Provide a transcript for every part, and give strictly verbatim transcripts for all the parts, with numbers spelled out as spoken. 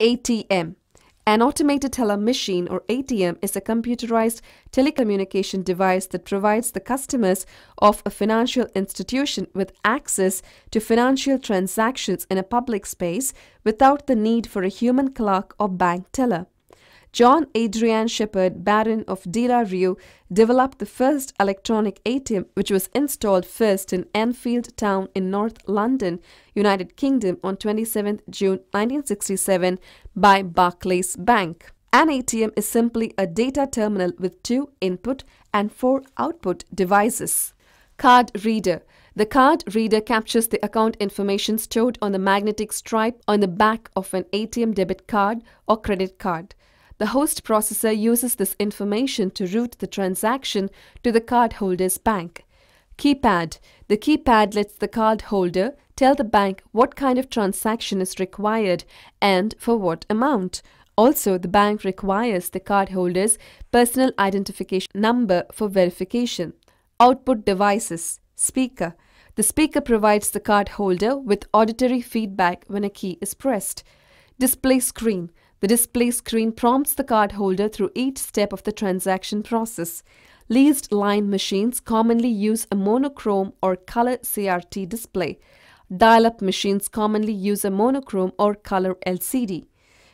A T M. An automated teller machine or A T M is a computerized telecommunication device that provides the customers of a financial institution with access to financial transactions in a public space without the need for a human clerk or bank teller. John Adrian Shepard, Baron of Shepherd-Barron, developed the first electronic A T M, which was installed first in Enfield Town in North London, United Kingdom on twenty-seventh of June nineteen sixty-seven by Barclays Bank. An A T M is simply a data terminal with two input and four output devices. Card reader. The card reader captures the account information stored on the magnetic stripe on the back of an A T M debit card or credit card. The host processor uses this information to route the transaction to the cardholder's bank. Keypad. The keypad lets the cardholder tell the bank what kind of transaction is required and for what amount. Also, the bank requires the cardholder's personal identification number for verification. Output devices. Speaker. The speaker provides the cardholder with auditory feedback when a key is pressed. Display screen. The display screen prompts the cardholder through each step of the transaction process. Leased line machines commonly use a monochrome or color C R T display. Dial-up machines commonly use a monochrome or color L C D.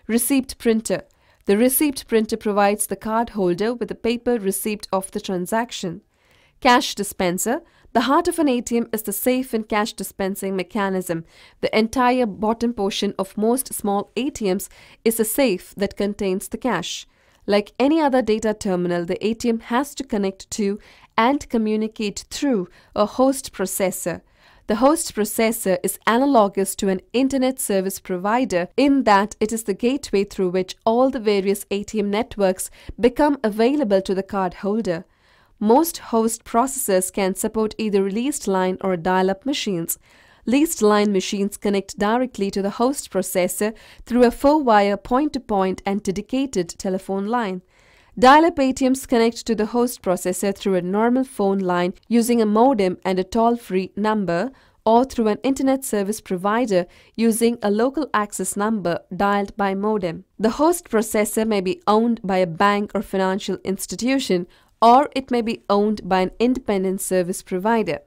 Receipt printer. The receipt printer provides the cardholder with a paper receipt of the transaction. Cash dispenser. The heart of an A T M is the safe and cash dispensing mechanism. The entire bottom portion of most small A T Ms is a safe that contains the cash. Like any other data terminal, the A T M has to connect to and communicate through a host processor. The host processor is analogous to an internet service provider in that it is the gateway through which all the various A T M networks become available to the cardholder. Most host processors can support either leased line or dial-up machines. Leased line machines connect directly to the host processor through a four-wire point-to-point and dedicated telephone line. Dial-up A T Ms connect to the host processor through a normal phone line using a modem and a toll-free number, or through an internet service provider using a local access number dialed by modem. The host processor may be owned by a bank or financial institution, or it may be owned by an independent service provider.